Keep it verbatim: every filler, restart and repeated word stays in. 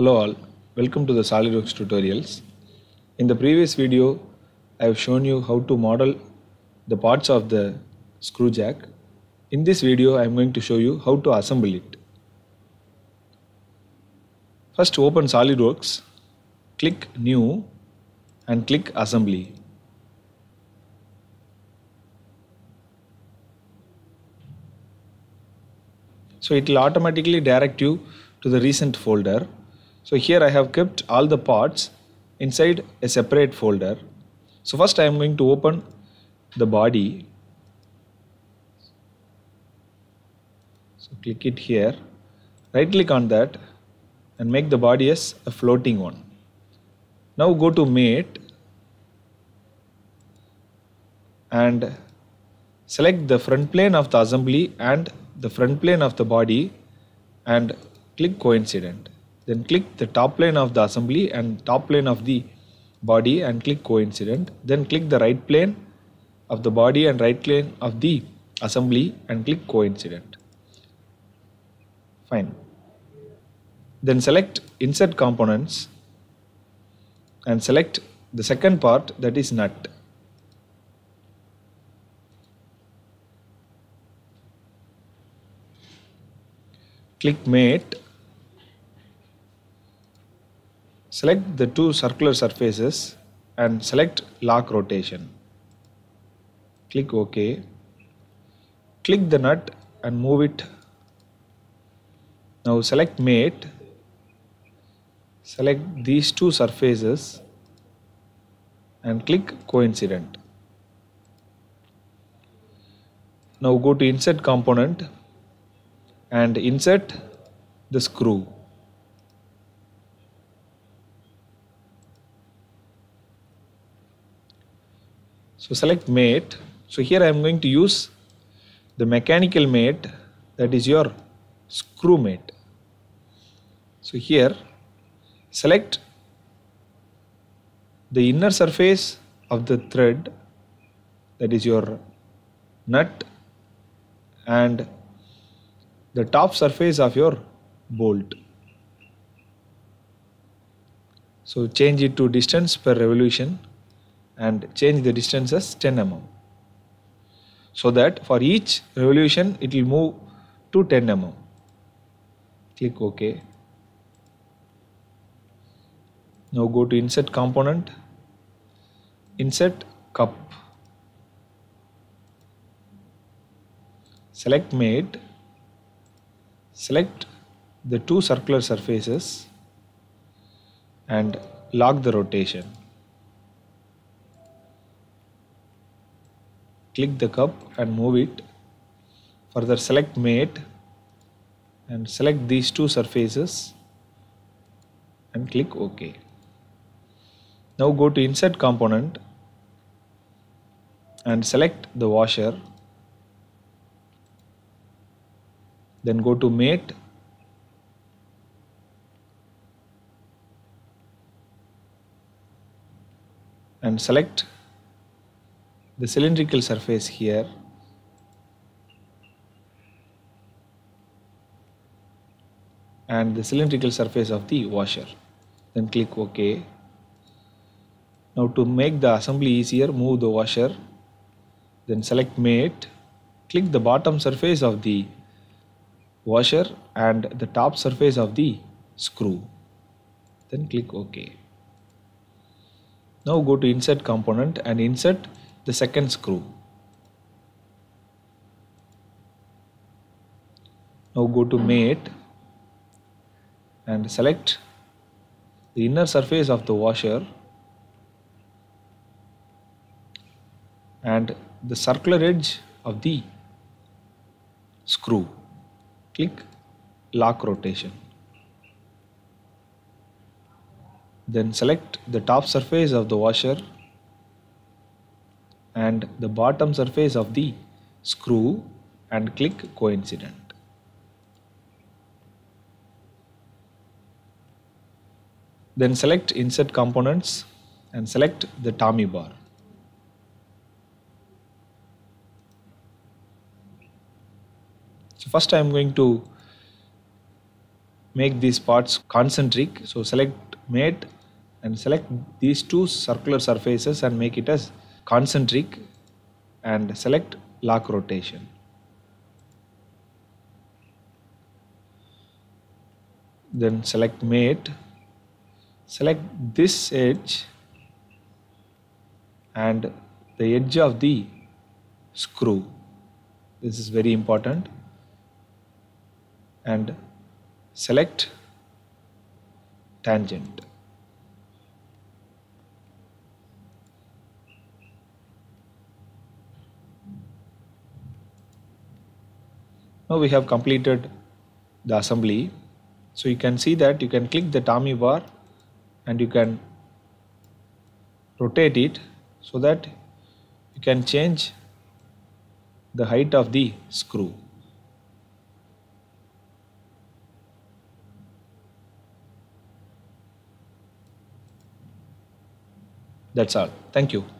Hello all, welcome to the SOLIDWORKS tutorials. In the previous video, I have shown you how to model the parts of the screw jack. In this video, I am going to show you how to assemble it. First open SOLIDWORKS, click New and click Assembly. So it will automatically direct you to the recent folder. So here I have kept all the parts inside a separate folder. So first I am going to open the body. So click it here, right click on that and make the body as a floating one. Now go to Mate and select the front plane of the assembly and the front plane of the body and click Coincident. Then click the top plane of the assembly and top plane of the body and click Coincident. Then click the right plane of the body and right plane of the assembly and click Coincident. Fine. Then select Insert Components and select the second part, that is nut. Click Mate. Select the two circular surfaces and select Lock Rotation. Click OK. Click the nut and move it. Now select Mate. Select these two surfaces and click Coincident. Now go to Insert Component and insert the screw. So select Mate. So here I am going to use the mechanical mate, that is your screw mate. So here select the inner surface of the thread, that is your nut, and the top surface of your bolt. So change it to distance per revolution and change the distance as ten millimeters, so that for each revolution it will move to ten millimeters. Click OK. Now go to Insert Component, insert Cup, select Mate, select the two circular surfaces and lock the rotation. Click the cup and move it. Further select Mate and select these two surfaces and click OK. Now go to Insert Component and select the washer. Then go to Mate. And select the cylindrical surface here and the cylindrical surface of the washer. Then click OK. Now to make the assembly easier, move the washer, then select Mate, click the bottom surface of the washer and the top surface of the screw, then click OK. Now go to Insert Component and insert the second screw. Now go to Mate and select the inner surface of the washer and the circular edge of the screw. Click Lock Rotation. Then select the top surface of the washer and the bottom surface of the screw and click Coincident. Then select Insert Components and select the Tommy bar. So first I am going to make these parts concentric. So select mate and select these two circular surfaces and make it as concentric and select lock rotation. Then select mate, select this edge and the edge of the screw. This is very important. And select tangent. Now we have completed the assembly. So you can see that you can click the Tommy bar and you can rotate it so that you can change the height of the screw. That's all. Thank you.